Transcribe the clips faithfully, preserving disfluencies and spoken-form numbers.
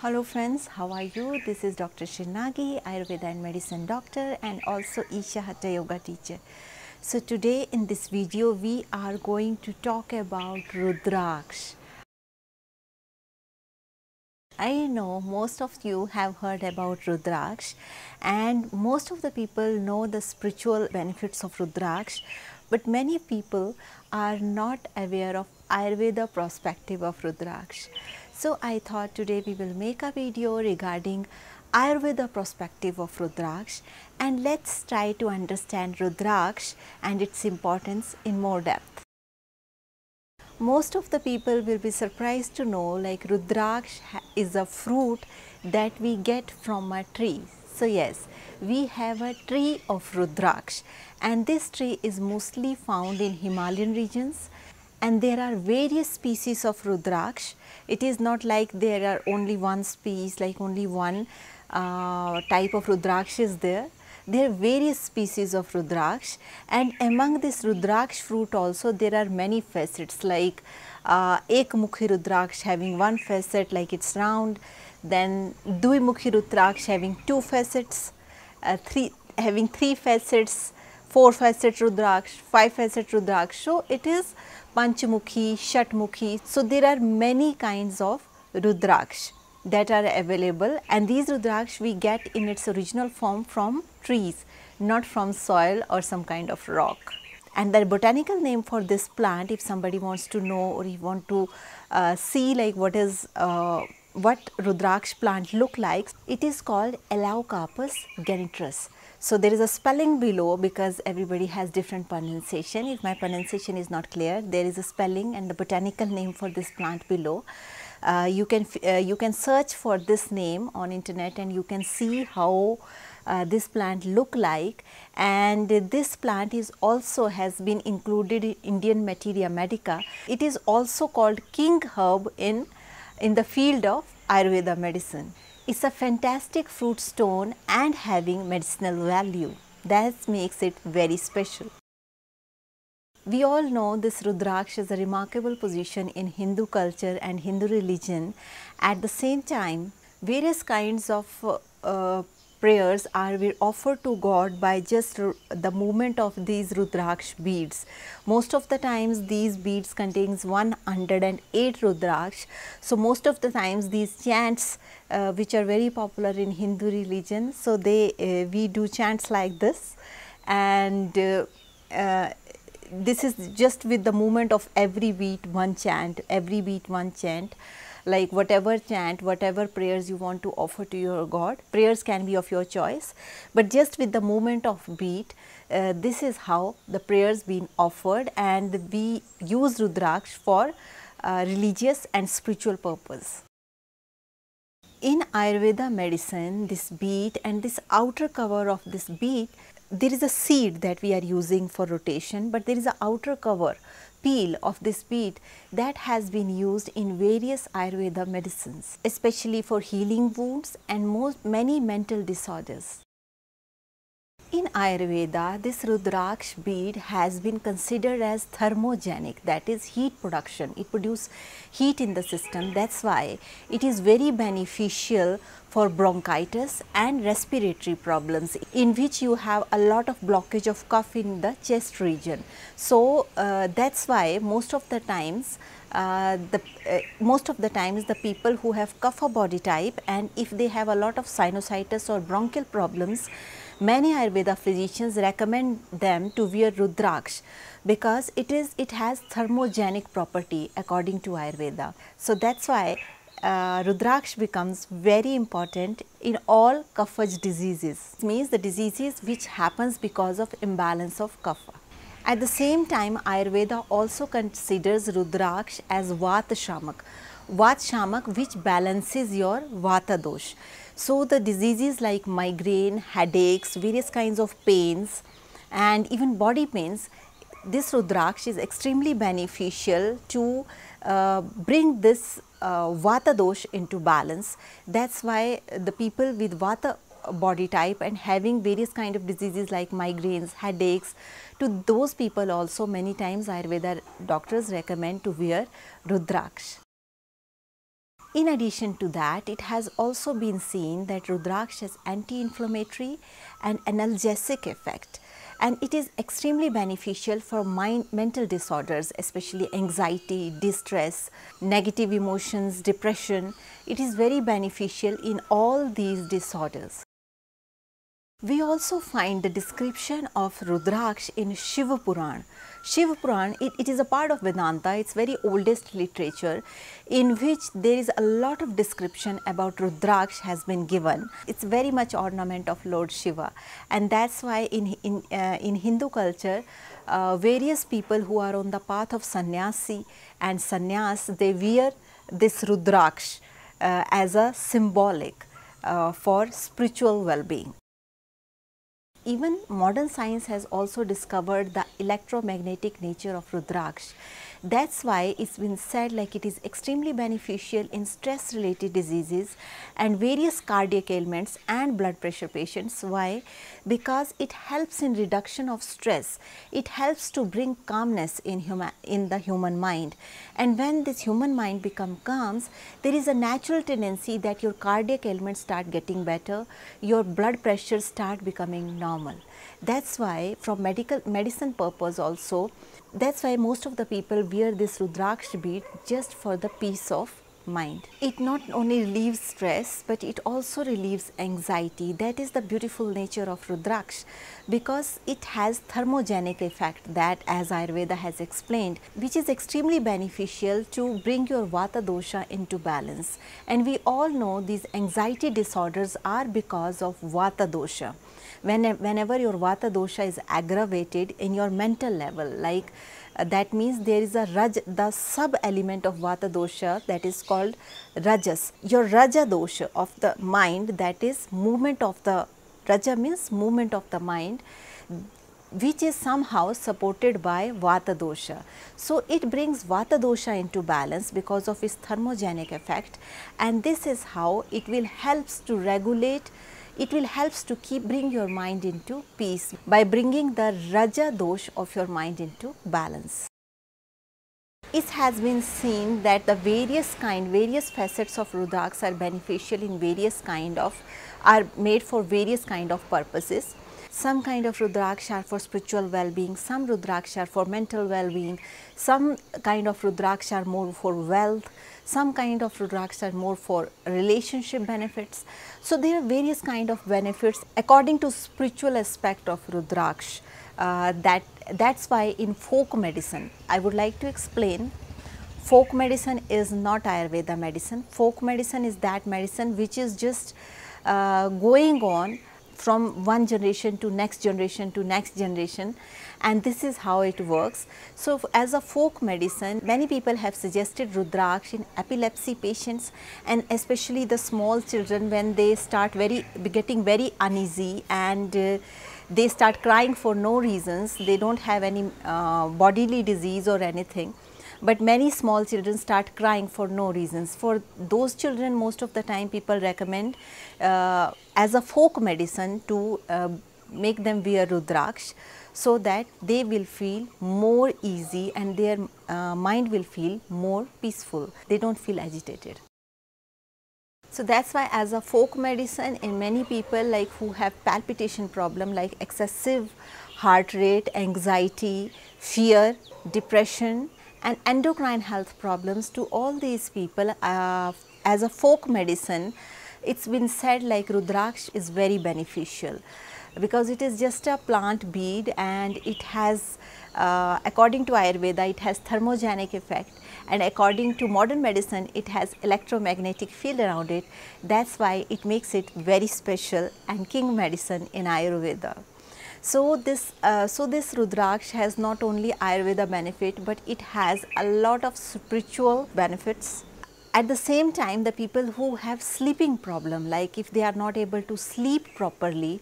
Hello friends, how are you? This is Doctor Shirnagi, Ayurveda and medicine doctor and also Isha Hatha Yoga teacher. So today in this video we are going to talk about Rudraksha. I know most of you have heard about Rudraksha and most of the people know the spiritual benefits of Rudraksha, but many people are not aware of Ayurveda perspective of Rudraksha. So I thought today we will make a video regarding Ayurveda perspective of Rudraksha and let's try to understand Rudraksha and its importance in more depth. Most of the people will be surprised to know like Rudraksha is a fruit that we get from a tree. So yes, we have a tree of Rudraksha and this tree is mostly found in Himalayan regions. And there are various species of Rudraksha. It is not like there are only one species, like only one uh, type of Rudraksha is there. There are various species of Rudraksha, and among this Rudraksha fruit also there are many facets, like uh, Ekmukhi Rudraksha having one facet, like it's round, then Duimukhi Rudraksha having two facets, uh, three having three facets, four facet Rudraksha, five facet Rudraksha. So it is Panchamukhi, Shatmukhi. So there are many kinds of Rudraksha that are available, and these Rudraksha we get in its original form from trees, not from soil or some kind of rock. And the botanical name for this plant, if somebody wants to know or you want to uh, see like what is uh, what Rudraksha plant look like, it is called Elaocarpus ganitrus. So there is a spelling below because everybody has different pronunciation. If my pronunciation is not clear, there is a spelling and the botanical name for this plant below. Uh, you can uh, you can search for this name on internet and you can see how uh, this plant look like. And this plant is also has been included in Indian Materia Medica. It is also called king herb in in the field of Ayurveda medicine. It's a fantastic fruit stone and having medicinal value. That makes it very special. We all know this Rudraksha is a remarkable position in Hindu culture and Hindu religion. At the same time, various kinds of uh, uh, prayers are offered to God by just the movement of these Rudraksha beads. Most of the times these beads contains one hundred eight Rudraksha. So most of the times these chants uh, which are very popular in Hindu religion, so they uh, we do chants like this, and uh, uh, this is just with the movement of every beat one chant, every beat one chant. Like whatever chant, whatever prayers you want to offer to your God, prayers can be of your choice, but just with the movement of beat, uh, this is how the prayers been offered, and we use Rudraksha for uh, religious and spiritual purpose. In Ayurveda medicine, this bead and this outer cover of this bead, there is a seed that we are using for rotation, but there is an outer cover peel of this bead that has been used in various Ayurveda medicines, especially for healing wounds and most many mental disorders. In Ayurveda, this Rudraksha bead has been considered as thermogenic, that is heat production. It produces heat in the system. That's why it is very beneficial for bronchitis and respiratory problems in which you have a lot of blockage of cough in the chest region. So uh, that's why most of the times Uh, the uh, most of the times the people who have Kapha body type, and if they have a lot of sinusitis or bronchial problems, many Ayurveda physicians recommend them to wear Rudraksha because it is it has thermogenic property according to Ayurveda. So that's why uh, Rudraksha becomes very important in all Kapha diseases. It means the diseases which happens because of imbalance of Kapha. At the same time, Ayurveda also considers Rudraksha as Vata Shamak, Vata Shamak which balances your Vata Dosha. So the diseases like migraine, headaches, various kinds of pains and even body pains, this Rudraksha is extremely beneficial to uh, bring this uh, Vata Dosha into balance. That's why the people with Vata body type and having various kind of diseases like migraines, headaches, to those people also many times Ayurveda doctors recommend to wear Rudraksha. In addition to that, it has also been seen that Rudraksha has anti-inflammatory and analgesic effect, and it is extremely beneficial for mind, mental disorders, especially anxiety, distress, negative emotions, depression. It is very beneficial in all these disorders. We also find the description of Rudraksha in Shivapuran. Shivapuran, it, it is a part of Vedanta, it's very oldest literature, in which there is a lot of description about Rudraksha has been given. It's very much ornament of Lord Shiva, and that's why in, in, uh, in Hindu culture, uh, various people who are on the path of sannyasi and sannyas, they wear this Rudraksha uh, as a symbolic uh, for spiritual well-being. Even modern science has also discovered the electromagnetic nature of Rudraksha. That's why it's been said like it is extremely beneficial in stress related diseases and various cardiac ailments and blood pressure patients. Why? Because it helps in reduction of stress. It helps to bring calmness in human, in the human mind. And when this human mind becomes calm, there is a natural tendency that your cardiac ailments start getting better, your blood pressure start becoming normal. That's why from medical medicine purpose also, that's why most of the people wear this Rudraksha bead just for the peace of mind. It not only relieves stress, but it also relieves anxiety. That is the beautiful nature of Rudraksha, because it has thermogenic effect that, as Ayurveda has explained, which is extremely beneficial to bring your Vata dosha into balance. And we all know these anxiety disorders are because of Vata dosha. Whenever your Vata dosha is aggravated in your mental level, like uh, that means there is a Raj, the sub element of Vata dosha that is called Rajas. Your Raja dosha of the mind, that is movement of the, Raja means movement of the mind, which is somehow supported by Vata dosha. So it brings Vata dosha into balance because of its thermogenic effect, and this is how it will helps to regulate. It will helps to keep bring your mind into peace by bringing the Raja dosha of your mind into balance. It has been seen that the various kind, various facets of Rudraksha are beneficial in various kind of, are made for various kind of purposes. Some kind of Rudraksha are for spiritual well-being, some Rudraksha are for mental well-being, some kind of Rudraksha are more for wealth, some kind of Rudraksha are more for relationship benefits. So there are various kind of benefits according to spiritual aspect of Rudraksha. Uh, that, that's why in folk medicine, I would like to explain, folk medicine is not Ayurveda medicine. Folk medicine is that medicine which is just uh, going on from one generation to next generation to next generation, and this is how it works. So as a folk medicine, many people have suggested Rudraksha in epilepsy patients, and especially the small children when they start very getting very uneasy and uh, they start crying for no reasons. They don't have any uh, bodily disease or anything, but many small children start crying for no reasons. For those children, most of the time people recommend uh, as a folk medicine to uh, make them wear Rudraksha, so that they will feel more easy and their uh, mind will feel more peaceful. They don't feel agitated. So that's why as a folk medicine, in many people like who have palpitation problem, like excessive heart rate, anxiety, fear, depression, and endocrine health problems, to all these people uh, as a folk medicine, it's been said like Rudraksha is very beneficial, because it is just a plant bead and it has uh, according to Ayurveda it has thermogenic effect, and according to modern medicine it has electromagnetic field around it. That's why it makes it very special and king medicine in Ayurveda. So this, uh, so this Rudraksha has not only Ayurveda benefit, but it has a lot of spiritual benefits. At the same time, the people who have sleeping problem, like if they are not able to sleep properly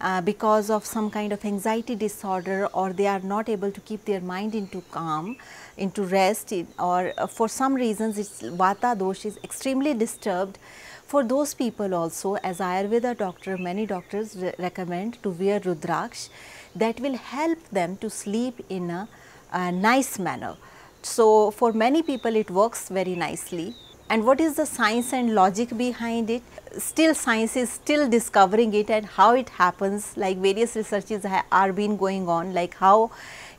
uh, because of some kind of anxiety disorder, or they are not able to keep their mind into calm, into rest, or uh, for some reasons its Vata dosha is extremely disturbed. For those people also, as Ayurveda doctor, many doctors re recommend to wear Rudraksha that will help them to sleep in a, a nice manner. So for many people it works very nicely. and what is the science and logic behind it. Still science is still discovering it and how it happens, like various researches are been going on, like how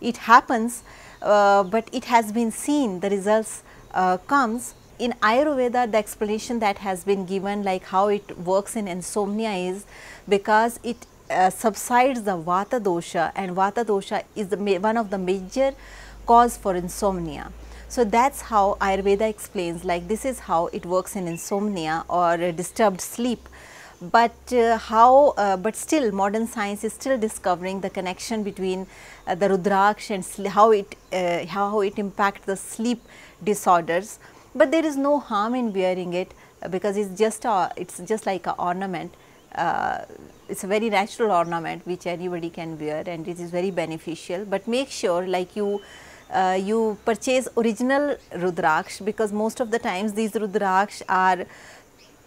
it happens, uh, but it has been seen, the results uh, comes. In Ayurveda, the explanation that has been given, like how it works in insomnia, is because it uh, subsides the Vata dosha, and Vata dosha is the one of the major cause for insomnia. So that's how Ayurveda explains, like this is how it works in insomnia or uh, disturbed sleep. But uh, how uh, but still modern science is still discovering the connection between uh, the Rudraksha and how it uh, how it impacts the sleep disorders. But there is no harm in wearing it, because it's just a, it's just like an ornament. Uh, it's a very natural ornament which anybody can wear, and it is very beneficial. But make sure, like you uh, you purchase original Rudraksha, because most of the times these Rudraksha are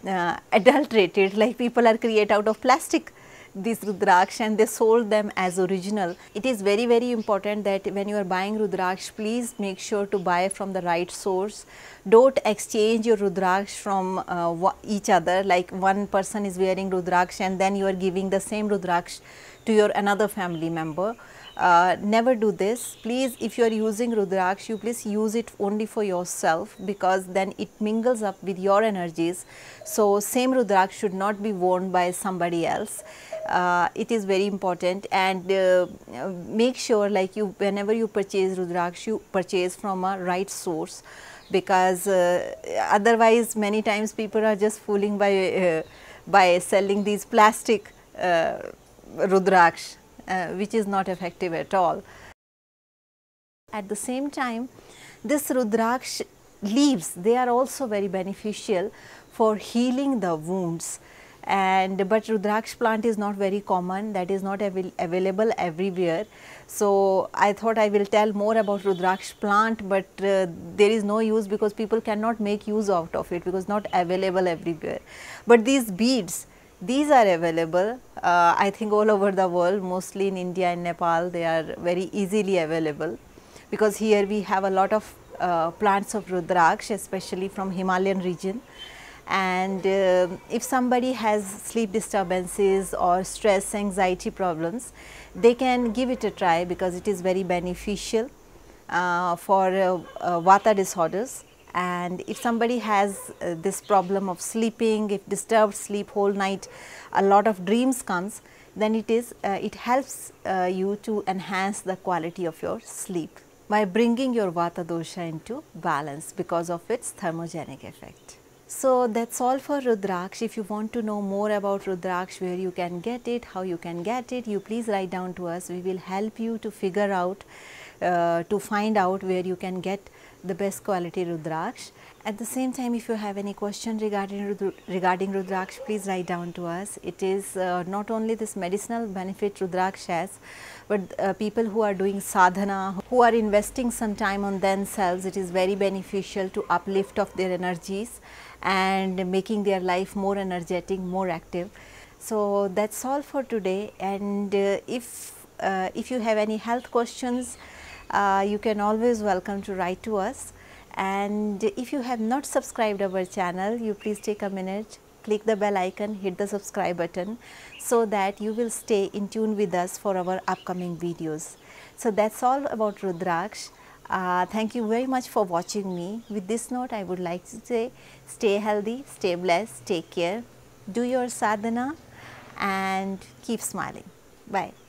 uh, adulterated. Like people are create out of plastic these Rudraksha and they sold them as original. It is very very important that when you are buying Rudraksha, please make sure to buy from the right source. Don't exchange your Rudraksha from uh, each other, like one person is wearing Rudraksha and then you are giving the same Rudraksha to your another family member. Uh, never do this, please. If you are using Rudraksha, you please use it only for yourself, because then it mingles up with your energies. So same Rudraksha should not be worn by somebody else. Uh, it is very important, and uh, make sure, like you whenever you purchase Rudraksha, you purchase from a right source, because uh, otherwise many times people are just fooling by uh, by selling these plastic uh, Rudraksha, Uh, which is not effective at all. At the same time, this Rudraksha leaves, they are also very beneficial for healing the wounds, and but Rudraksha plant is not very common, that is not avail available everywhere. So I thought I will tell more about Rudraksha plant, but uh, there is no use, because people cannot make use out of it, because not available everywhere. But these beads, these are available, uh, I think all over the world, mostly in India and Nepal. They are very easily available, because here we have a lot of uh, plants of Rudraksha, especially from Himalayan region. And uh, if somebody has sleep disturbances or stress, anxiety problems, they can give it a try, because it is very beneficial uh, for uh, uh, Vata disorders. And if somebody has uh, this problem of sleeping, if disturbed sleep whole night, a lot of dreams comes, then it is uh, it helps uh, you to enhance the quality of your sleep by bringing your Vata dosha into balance because of its thermogenic effect. So that's all for Rudraksha. If you want to know more about Rudraksha, where you can get it, how you can get it, you please write down to us. We will help you to figure out, uh, to find out where you can get the best quality Rudraksha. At the same time, if you have any question regarding Rudra regarding Rudraksha, please write down to us. It is uh, not only this medicinal benefit Rudraksha has, but uh, people who are doing sadhana, who are investing some time on themselves, it is very beneficial to uplift of their energies and making their life more energetic, more active. So that's all for today, and uh, if uh, if you have any health questions, Uh, you can always welcome to write to us. And if you have not subscribed our channel, you please take a minute, click the bell icon, hit the subscribe button, so that you will stay in tune with us for our upcoming videos. So that's all about Rudraksha. Uh, thank you very much for watching me. With this note, I would like to say, stay healthy, stay blessed, take care, do your sadhana, and keep smiling. Bye.